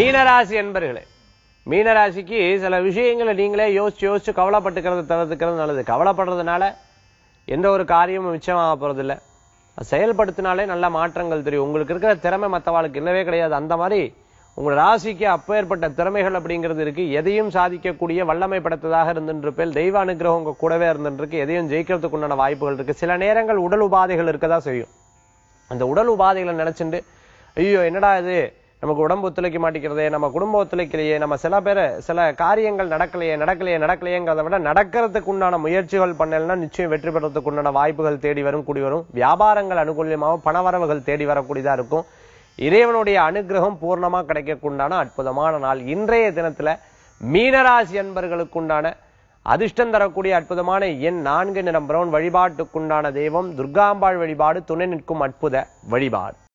மீனராசி என்பர்களே, மீனராசிக்கு சில விஷயங்களை நீங்களே யோசிச்சு யோசிச்சு கவலைப்பட்டுக்கிறது தவிர்த்துக்கிறது நல்லது. கவலைப்படுறதுனால எந்த ஒரு காரியமும் மிச்சமாக போகிறதில்ல. செயல்படுத்தினாலே நல்ல மாற்றங்கள் தெரியும். உங்களுக்கு இருக்கிற திறமை மற்றவாளுக்கு இல்லவே கிடையாது. அந்த மாதிரி உங்கள் ராசிக்கு அப்பேற்பட்ட திறமைகள் அப்படிங்கிறது இருக்கு. எதையும் சாதிக்கக்கூடிய வல்லமை படைத்ததாக இருந்துருப்பேன். தெய்வ அனுகிரகம் உங்க கூடவே இருந்துருக்கு. எதையும் ஜெயிக்கிறதுக்கு உண்டான வாய்ப்புகள் இருக்கு. சில நேரங்கள் உடல் உபாதைகள் இருக்கதா செய்யும். அந்த உடல் உபாதைகளை நினைச்சுட்டு ஐயோ என்னடா இது நமக்கு உடம்பு ஒத்துழைக்க மாட்டேங்கிறதே, நம்ம குடும்பம் ஒத்துழைக்கலையே, நம்ம சில பேர் சில காரியங்கள் நடக்கலையேங்கிறத விட நடக்கிறதுக்கு உண்டான முயற்சிகள் பண்ணலைன்னா நிச்சயம் வெற்றி பெறதுக்கு உண்டான வாய்ப்புகள் தேடி வரும், கூடி வரும். வியாபாரங்கள் அனுகூலியமாகவும் பணவரவுகள் தேடி வரக்கூடியதா இருக்கும். இறைவனுடைய அனுகிரகம் பூர்ணமாக கிடைக்கக்குண்டான அற்புதமான நாள் இன்றைய தினத்துல. மீனராசி அன்பர்களுக்குண்டான அதிர்ஷ்டம் தரக்கூடிய அற்புதமான எண் 4. நிறம் பிரவுன். வழிபாட்டுக்குண்டான தெய்வம் துர்காம்பாள் வழிபாடு. துணை நிற்கும் அற்புத வழிபாடு.